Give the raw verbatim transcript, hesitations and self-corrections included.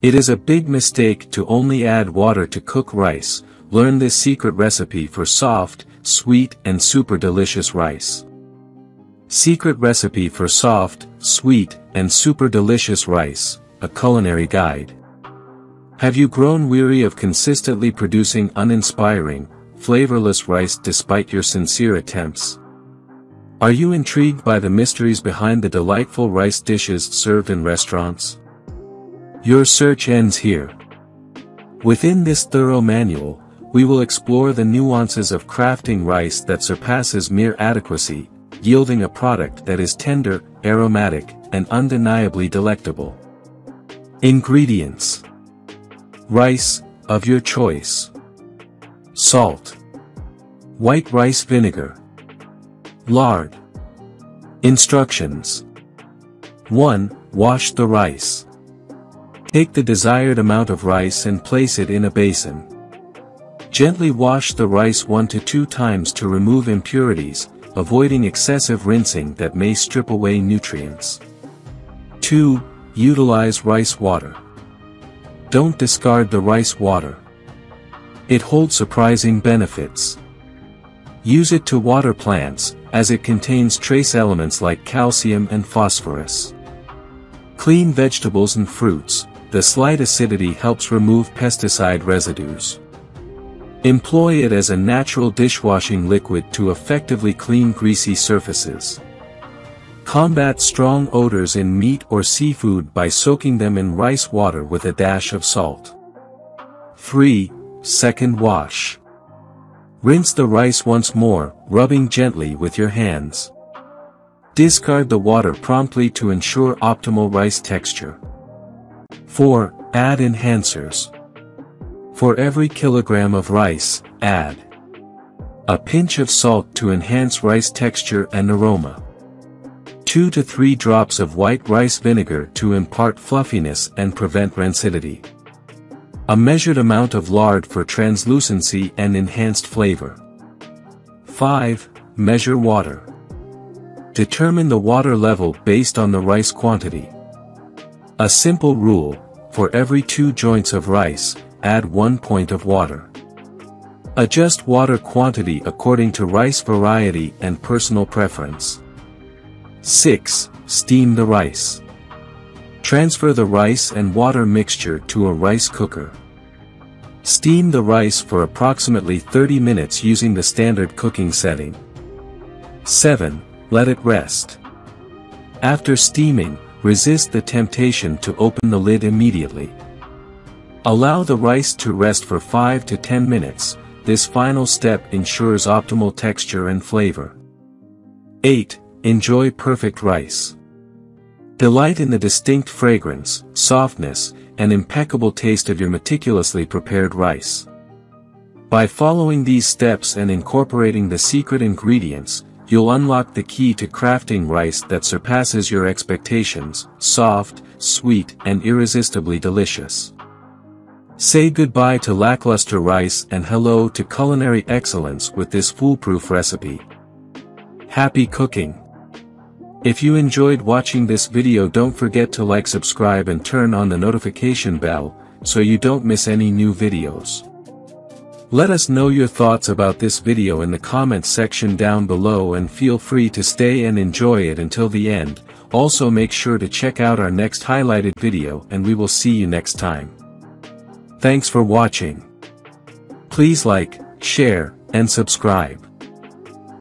It is a big mistake to only add water to cook rice. Learn this secret recipe for soft, sweet and super delicious rice. Secret recipe for soft, sweet and super delicious rice, a culinary guide. Have you grown weary of consistently producing uninspiring, flavorless rice despite your sincere attempts? Are you intrigued by the mysteries behind the delightful rice dishes served in restaurants? Your search ends here. Within this thorough manual, we will explore the nuances of crafting rice that surpasses mere adequacy, yielding a product that is tender, aromatic, and undeniably delectable. Ingredients: rice, of your choice, salt, white rice vinegar, lard. Instructions. one. Wash the rice. Take the desired amount of rice and place it in a basin. Gently wash the rice one to two times to remove impurities, avoiding excessive rinsing that may strip away nutrients. two. Utilize rice water. Don't discard the rice water. It holds surprising benefits. Use it to water plants, as it contains trace elements like calcium and phosphorus. Clean vegetables and fruits. The slight acidity helps remove pesticide residues. Employ it as a natural dishwashing liquid to effectively clean greasy surfaces. Combat strong odors in meat or seafood by soaking them in rice water with a dash of salt. three. Second wash. Rinse the rice once more, rubbing gently with your hands. Discard the water promptly to ensure optimal rice texture. four. Add enhancers. For every kilogram of rice, add a pinch of salt to enhance rice texture and aroma. two to three drops of white rice vinegar to impart fluffiness and prevent rancidity. A measured amount of lard for translucency and enhanced flavor. five. Measure water. Determine the water level based on the rice quantity. A simple rule: for every two joints of rice, add one point of water. Adjust water quantity according to rice variety and personal preference. six. Steam the rice. Transfer the rice and water mixture to a rice cooker. Steam the rice for approximately thirty minutes using the standard cooking setting. seven. Let it rest. After steaming, resist the temptation to open the lid immediately. Allow the rice to rest for five to ten minutes. This final step ensures optimal texture and flavor. eight. Enjoy perfect rice. Delight in the distinct fragrance, softness, and impeccable taste of your meticulously prepared rice. By following these steps and incorporating the secret ingredients, you'll unlock the key to crafting rice that surpasses your expectations: soft, sweet, and irresistibly delicious. Say goodbye to lackluster rice and hello to culinary excellence with this foolproof recipe. Happy cooking! If you enjoyed watching this video, don't forget to like, subscribe, and turn on the notification bell, so you don't miss any new videos. Let us know your thoughts about this video in the comments section down below, and feel free to stay and enjoy it until the end. Also, make sure to check out our next highlighted video, and we will see you next time. Thanks for watching. Please like, share, and subscribe.